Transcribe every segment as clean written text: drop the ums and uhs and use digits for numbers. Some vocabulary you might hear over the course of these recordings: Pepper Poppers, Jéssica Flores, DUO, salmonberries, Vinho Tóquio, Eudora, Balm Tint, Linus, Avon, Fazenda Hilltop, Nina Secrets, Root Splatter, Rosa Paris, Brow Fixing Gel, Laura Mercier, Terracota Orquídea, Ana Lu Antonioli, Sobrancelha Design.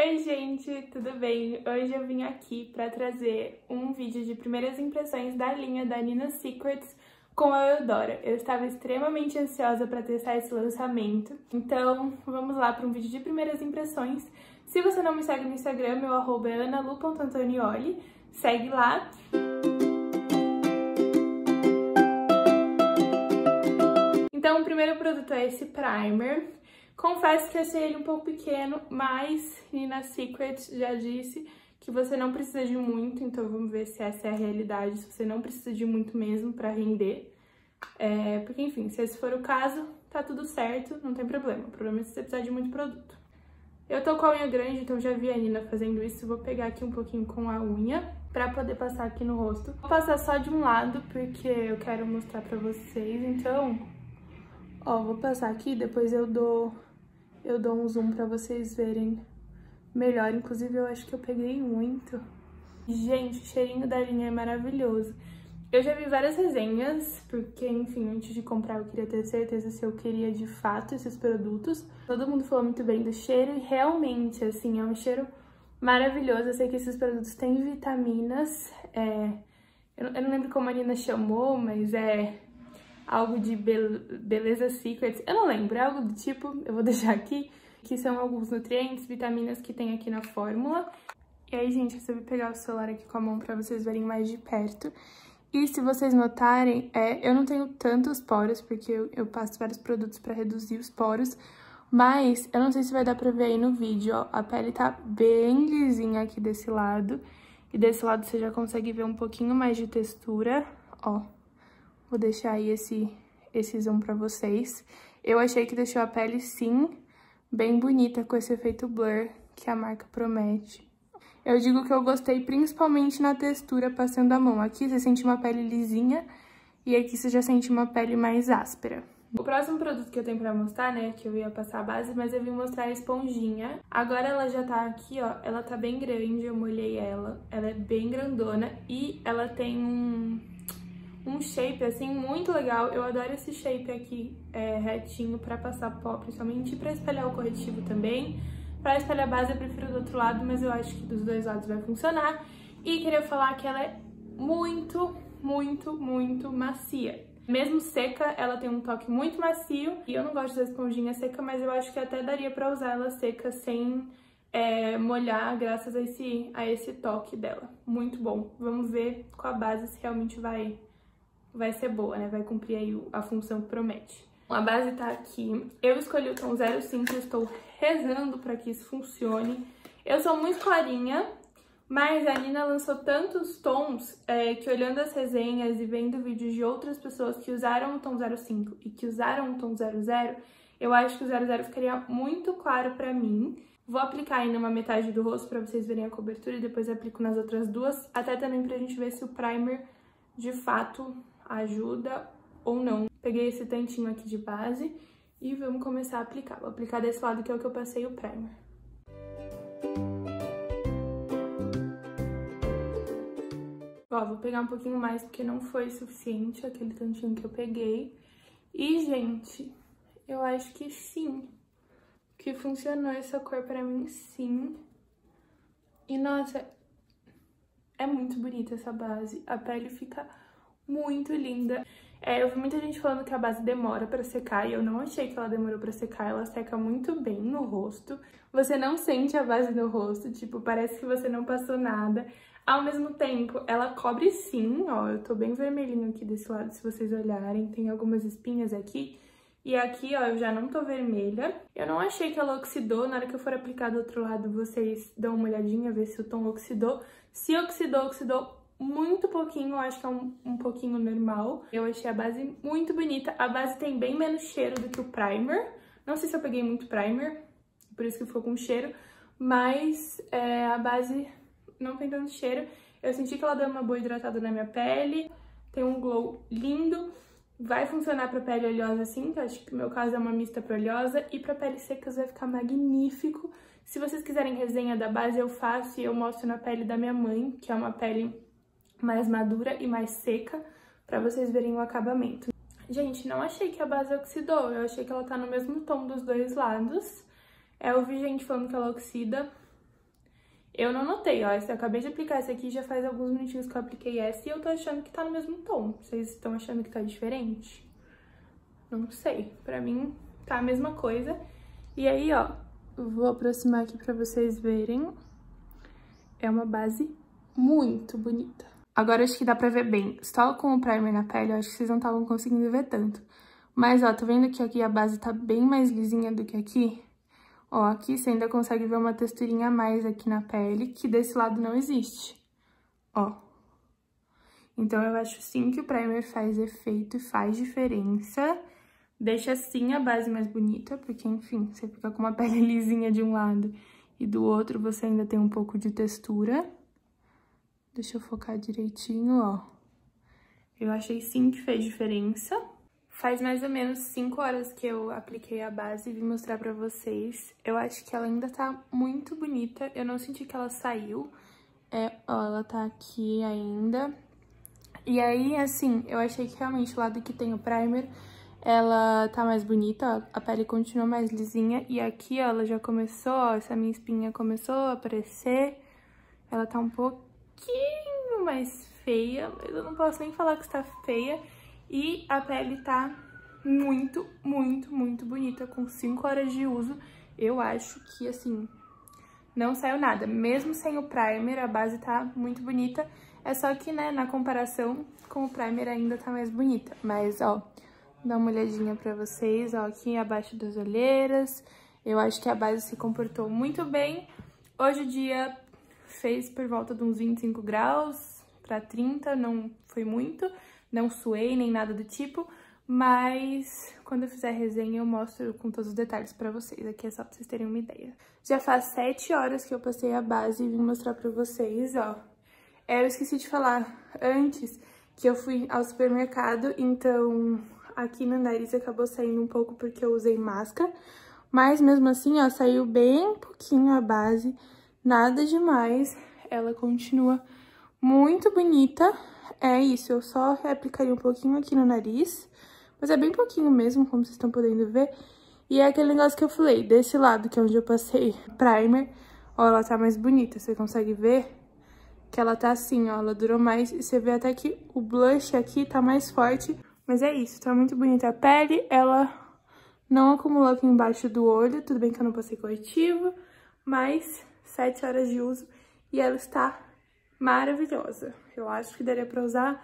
Oi gente, tudo bem? Hoje eu vim aqui para trazer um vídeo de primeiras impressões da linha da Nina Secrets com a Eudora. Eu estava extremamente ansiosa para testar esse lançamento, então vamos lá para um vídeo de primeiras impressões. Se você não me segue no Instagram, meu arroba é Ana Lu Antonioli, segue lá. Então o primeiro produto é esse primer. Confesso que achei ele um pouco pequeno, mas Nina Secrets já disse que você não precisa de muito, então vamos ver se essa é a realidade, se você não precisa de muito mesmo pra render. Porque, enfim, se esse for o caso, tá tudo certo, não tem problema. O problema é se você precisar de muito produto. Eu tô com a unha grande, então já vi a Nina fazendo isso, vou pegar aqui um pouquinho com a unha pra poder passar aqui no rosto. Vou passar só de um lado, porque eu quero mostrar pra vocês, então... Ó, vou passar aqui, depois eu dou um zoom pra vocês verem melhor. Inclusive, eu acho que eu peguei muito. Gente, o cheirinho da linha é maravilhoso. Eu já vi várias resenhas, porque, enfim, antes de comprar eu queria ter certeza se eu queria de fato esses produtos. Todo mundo falou muito bem do cheiro e realmente, assim, é um cheiro maravilhoso. Eu sei que esses produtos têm vitaminas. Eu não lembro como a Nina chamou, mas é... algo de Beleza Secrets, eu não lembro, é algo do tipo, eu vou deixar aqui, que são alguns nutrientes, vitaminas que tem aqui na fórmula. E aí, gente, eu resolvi pegar o celular aqui com a mão pra vocês verem mais de perto. E se vocês notarem, eu não tenho tantos poros, porque eu passo vários produtos pra reduzir os poros, mas eu não sei se vai dar pra ver aí no vídeo, ó, a pele tá bem lisinha aqui desse lado, e desse lado você já consegue ver um pouquinho mais de textura, ó. Vou deixar aí esse zoom pra vocês. Eu achei que deixou a pele, sim, bem bonita com esse efeito blur que a marca promete. Eu digo que eu gostei principalmente na textura passando a mão. Aqui você sente uma pele lisinha e aqui você já sente uma pele mais áspera. O próximo produto que eu tenho pra mostrar, né, que eu ia passar a base, mas eu vim mostrar a esponjinha. Agora ela já tá aqui, ó, ela tá bem grande, eu molhei ela é bem grandona e ela tem um shape, assim, muito legal. Eu adoro esse shape aqui, retinho, pra passar pó, principalmente pra espalhar o corretivo também. Pra espalhar a base eu prefiro do outro lado, mas eu acho que dos dois lados vai funcionar. E queria falar que ela é muito, muito, muito macia. Mesmo seca, ela tem um toque muito macio. E eu não gosto da esponjinha seca, mas eu acho que até daria pra usar ela seca sem molhar, graças a esse toque dela. Muito bom. Vamos ver com a base se realmente vai ser boa, né? Vai cumprir aí a função que promete. A base tá aqui. Eu escolhi o tom 05, estou rezando pra que isso funcione. Eu sou muito clarinha, mas a Nina lançou tantos tons que, olhando as resenhas e vendo vídeos de outras pessoas que usaram o tom 05 e que usaram o tom 00, eu acho que o 00 ficaria muito claro pra mim. Vou aplicar aí numa metade do rosto pra vocês verem a cobertura e depois aplico nas outras duas, até também pra gente ver se o primer de fato ajuda ou não. Peguei esse tantinho aqui de base e vamos começar a aplicar. Vou aplicar desse lado que é o que eu passei o primer. Ó, vou pegar um pouquinho mais porque não foi suficiente aquele tantinho que eu peguei. E, gente, eu acho que sim, que funcionou essa cor pra mim, sim. E, nossa, é muito bonita essa base. A pele fica... muito linda. Eu vi muita gente falando que a base demora pra secar e eu não achei que ela demorou pra secar, ela seca muito bem no rosto. Você não sente a base no rosto, tipo, parece que você não passou nada. Ao mesmo tempo, ela cobre sim, ó, eu tô bem vermelhinho aqui desse lado, se vocês olharem, tem algumas espinhas aqui. E aqui, ó, eu já não tô vermelha. Eu não achei que ela oxidou. Na hora que eu for aplicar do outro lado, vocês dão uma olhadinha, ver se o tom oxidou. Se oxidou, oxidou muito pouquinho, acho que é um pouquinho normal. Eu achei a base muito bonita. A base tem bem menos cheiro do que o primer. Não sei se eu peguei muito primer, por isso que ficou com cheiro, mas a base não tem tanto cheiro. Eu senti que ela deu uma boa hidratada na minha pele, tem um glow lindo. Vai funcionar pra pele oleosa sim, que eu acho que no meu caso é uma mista pra oleosa, e pra pele secas vai ficar magnífico. Se vocês quiserem resenha da base, eu faço e eu mostro na pele da minha mãe, que é uma pele mais madura e mais seca, pra vocês verem o acabamento. Gente, não achei que a base oxidou, eu achei que ela tá no mesmo tom dos dois lados. Eu vi gente falando que ela oxida, Eu não notei, ó, eu acabei de aplicar essa aqui, já faz alguns minutinhos que eu apliquei essa e eu tô achando que tá no mesmo tom. Vocês estão achando que tá diferente? Não sei, pra mim tá a mesma coisa. E aí, ó, vou aproximar aqui pra vocês verem. É uma base muito bonita. Agora acho que dá pra ver bem. Só com o primer na pele, eu acho que vocês não estavam conseguindo ver tanto. Mas, ó, tá vendo que aqui a base tá bem mais lisinha do que aqui? Ó, aqui você ainda consegue ver uma texturinha a mais aqui na pele, que desse lado não existe. Ó. Então, eu acho sim que o primer faz efeito e faz diferença. Deixa sim a base mais bonita, porque, enfim, você fica com uma pele lisinha de um lado e do outro você ainda tem um pouco de textura. Deixa eu focar direitinho, ó. Eu achei sim que fez diferença. Faz mais ou menos 5 horas que eu apliquei a base e vim mostrar pra vocês. Eu acho que ela ainda tá muito bonita. Eu não senti que ela saiu. É, ó, ela tá aqui ainda. E aí, assim, eu achei que realmente o lado que tem o primer, ela tá mais bonita, ó. A pele continua mais lisinha. E aqui, ó, ela já começou, ó, essa minha espinha começou a aparecer. Ela tá um pouquinho mais feia, mas eu não posso nem falar que está feia. E a pele tá muito, muito, muito bonita, com 5 horas de uso. Eu acho que, assim, não saiu nada. Mesmo sem o primer, a base tá muito bonita. É só que, né, na comparação com o primer ainda tá mais bonita. Mas, ó, dá uma olhadinha pra vocês, ó, aqui abaixo das olheiras. Eu acho que a base se comportou muito bem. Hoje o dia fez por volta de uns 25 graus pra 30, não foi muito. Não suei, nem nada do tipo, mas quando eu fizer a resenha eu mostro com todos os detalhes pra vocês. Aqui é só pra vocês terem uma ideia. Já faz 7 horas que eu passei a base e vim mostrar pra vocês, ó. Eu esqueci de falar antes que eu fui ao supermercado, então aqui no nariz acabou saindo um pouco porque eu usei máscara. Mas mesmo assim, ó, saiu bem pouquinho a base, nada demais. Ela continua muito bonita. É isso, eu só reaplicaria um pouquinho aqui no nariz, mas é bem pouquinho mesmo, como vocês estão podendo ver. E é aquele negócio que eu falei, desse lado, que é onde eu passei primer, ó, ela tá mais bonita, você consegue ver que ela tá assim, ó, ela durou mais, e você vê até que o blush aqui tá mais forte. Mas é isso, tá muito bonita a pele, ela não acumulou aqui embaixo do olho, tudo bem que eu não passei corretivo, mas 7 horas de uso e ela está maravilhosa. Eu acho que daria pra usar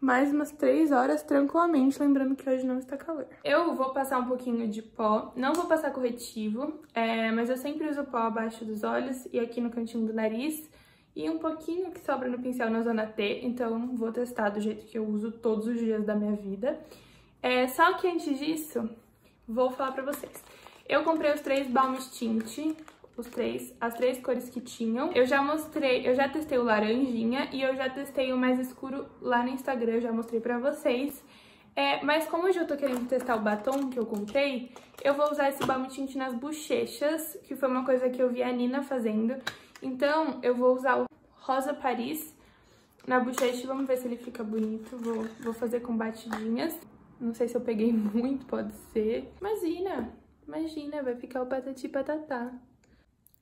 mais umas 3 horas tranquilamente, lembrando que hoje não está calor. Eu vou passar um pouquinho de pó, não vou passar corretivo, mas eu sempre uso pó abaixo dos olhos e aqui no cantinho do nariz, e um pouquinho que sobra no pincel na zona T, então vou testar do jeito que eu uso todos os dias da minha vida. Só que antes disso, vou falar pra vocês. Eu comprei os 3 Balm Tint, as três cores que tinham. Eu já mostrei, eu já testei o laranjinha e eu já testei o mais escuro lá no Instagram, eu já mostrei pra vocês. Mas como hoje eu tô querendo testar o batom que eu comprei, eu vou usar esse Balm Tint nas bochechas, que foi uma coisa que eu vi a Nina fazendo. Então, eu vou usar o Rosa Paris na bochecha, vamos ver se ele fica bonito. Vou fazer com batidinhas. Não sei se eu peguei muito, pode ser. Imagina, vai ficar o patati patatá.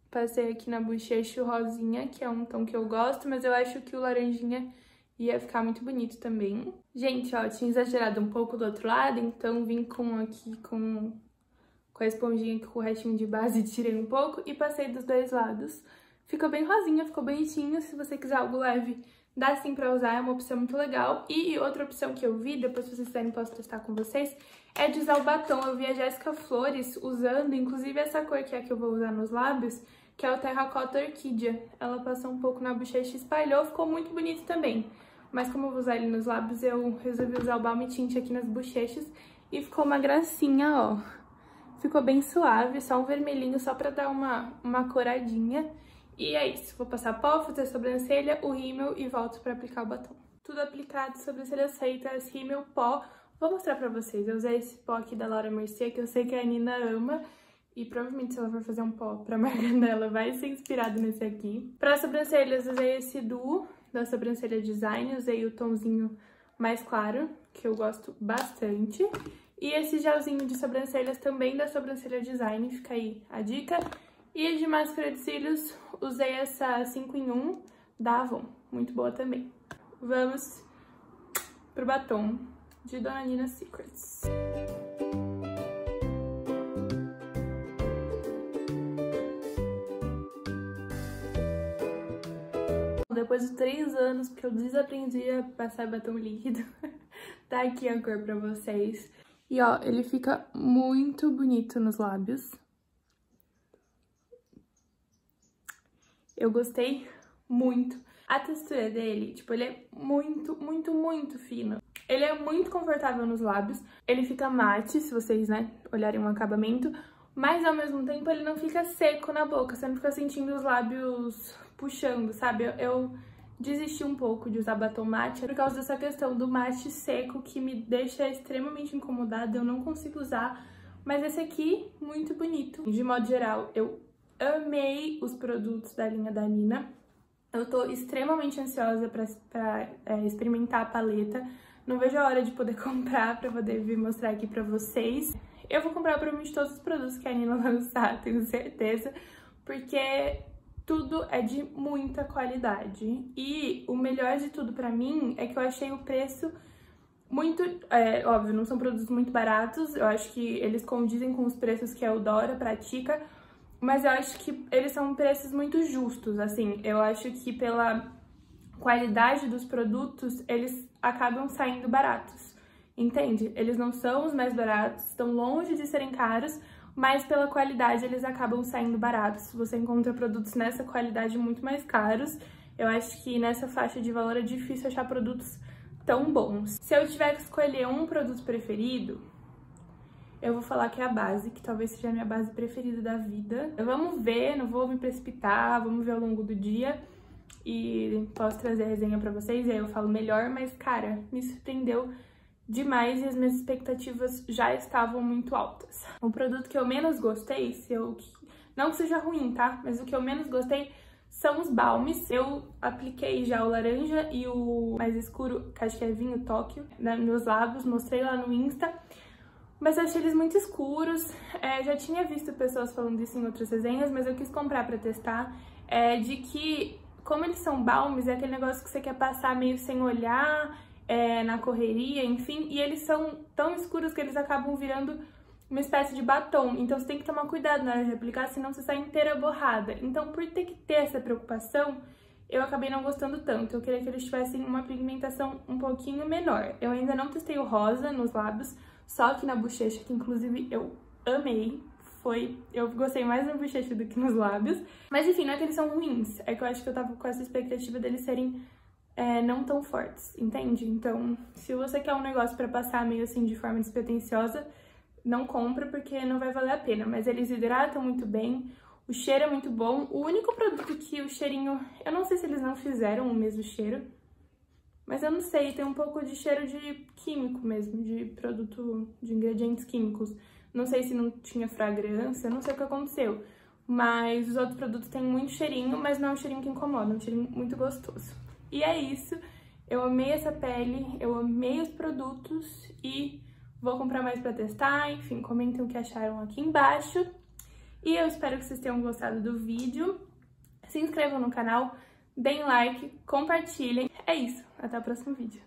Passei aqui na bochecha o rosinha, que é um tom que eu gosto, mas eu acho que o laranjinha ia ficar muito bonito também. Gente, ó, tinha exagerado um pouco do outro lado, então vim com aqui com a esponjinha aqui com o restinho de base, tirei um pouco e passei dos dois lados. Ficou bem rosinha, ficou bonitinho. Se você quiser algo leve, dá sim pra usar, é uma opção muito legal. E outra opção que eu vi, depois se vocês quiserem posso testar com vocês, é de usar o batom. Eu vi a Jéssica Flores usando, inclusive essa cor que é a que eu vou usar nos lábios, que é o Terracota Orquídea. Ela passou um pouco na bochecha e espalhou, ficou muito bonito também. Mas como eu vou usar ele nos lábios, eu resolvi usar o Balm Tint aqui nas bochechas e ficou uma gracinha, ó. Ficou bem suave, só um vermelhinho, só pra dar uma coradinha. E é isso, vou passar pó, fazer a sobrancelha, o rímel e volto pra aplicar o batom. Tudo aplicado, sobrancelha feitas, rímel, pó. Vou mostrar pra vocês, eu usei esse pó aqui da Laura Mercier, que eu sei que a Nina ama. E provavelmente se ela for fazer um pó pra marca dela, vai ser inspirado nesse aqui. Pra sobrancelhas, usei esse DUO da Sobrancelha Design. Usei o tomzinho mais claro, que eu gosto bastante. E esse gelzinho de sobrancelhas também da Sobrancelha Design, fica aí a dica. E de máscara de cílios, usei essa 5 em 1 da Avon, muito boa também. Vamos pro batom de Dona Nina Secrets. Depois de 3 anos que eu desaprendi a passar batom líquido, tá aqui a cor pra vocês. E ó, ele fica muito bonito nos lábios. Eu gostei muito. A textura dele, tipo, ele é muito fino. Ele é muito confortável nos lábios. Ele fica mate, se vocês, né, olharem o acabamento. Mas, ao mesmo tempo, ele não fica seco na boca. Você não fica sentindo os lábios puxando, sabe? Eu desisti um pouco de usar batom mate por causa dessa questão do mate seco, que me deixa extremamente incomodada. Eu não consigo usar. Mas esse aqui, muito bonito. De modo geral, eu amei os produtos da linha da Nina. Eu tô extremamente ansiosa pra experimentar a paleta. Não vejo a hora de poder comprar pra poder vir mostrar aqui pra vocês. Eu vou comprar provavelmente todos os produtos que a Nina lançar, tenho certeza, porque tudo é de muita qualidade. E o melhor de tudo pra mim é que eu achei o preço muito... óbvio, não são produtos muito baratos, eu acho que eles condizem com os preços que a Eudora pratica, mas eu acho que eles são preços muito justos, assim. Eu acho que pela qualidade dos produtos, eles acabam saindo baratos, entende? Eles não são os mais baratos, estão longe de serem caros, mas pela qualidade eles acabam saindo baratos. Você encontra produtos nessa qualidade muito mais caros. Eu acho que nessa faixa de valor é difícil achar produtos tão bons. Se eu tiver que escolher um produto preferido, eu vou falar que é a base, que talvez seja a minha base preferida da vida. Vamos ver, não vou me precipitar, vamos ver ao longo do dia e posso trazer a resenha pra vocês, e aí eu falo melhor, mas, cara, me surpreendeu demais e as minhas expectativas já estavam muito altas. O produto que eu menos gostei, não que seja ruim, tá? Mas o que eu menos gostei são os balmes. Eu apliquei já o laranja e o mais escuro, que acho que é Vinho Tóquio, nos meus lábios, mostrei lá no Insta. Mas eu achei eles muito escuros, já tinha visto pessoas falando isso em outras resenhas, mas eu quis comprar pra testar, de que, como eles são balmes, é aquele negócio que você quer passar meio sem olhar, na correria, enfim, e eles são tão escuros que eles acabam virando uma espécie de batom, então você tem que tomar cuidado na hora de aplicar, senão você sai inteira borrada. Então, por ter que ter essa preocupação, eu acabei não gostando tanto, eu queria que eles tivessem uma pigmentação um pouquinho menor. Eu ainda não testei o rosa nos lábios, só que na bochecha, que inclusive eu amei, eu gostei mais na bochecha do que nos lábios. Mas enfim, não é que eles são ruins, é que eu acho que eu tava com essa expectativa deles serem não tão fortes, entende? Então, se você quer um negócio pra passar meio assim de forma despretensiosa, não compra porque não vai valer a pena. Mas eles hidratam muito bem, o cheiro é muito bom. O único produto que o cheirinho... eu não sei se eles não fizeram o mesmo cheiro, mas eu não sei, tem um pouco de cheiro de químico mesmo, de produto, de ingredientes químicos. Não sei se não tinha fragrância, não sei o que aconteceu. Mas os outros produtos têm muito cheirinho, mas não é um cheirinho que incomoda, é um cheirinho muito gostoso. E é isso, eu amei essa pele, eu amei os produtos e vou comprar mais pra testar. Enfim, comentem o que acharam aqui embaixo. E eu espero que vocês tenham gostado do vídeo. Se inscrevam no canal. Deem like, compartilhem. É isso, até o próximo vídeo.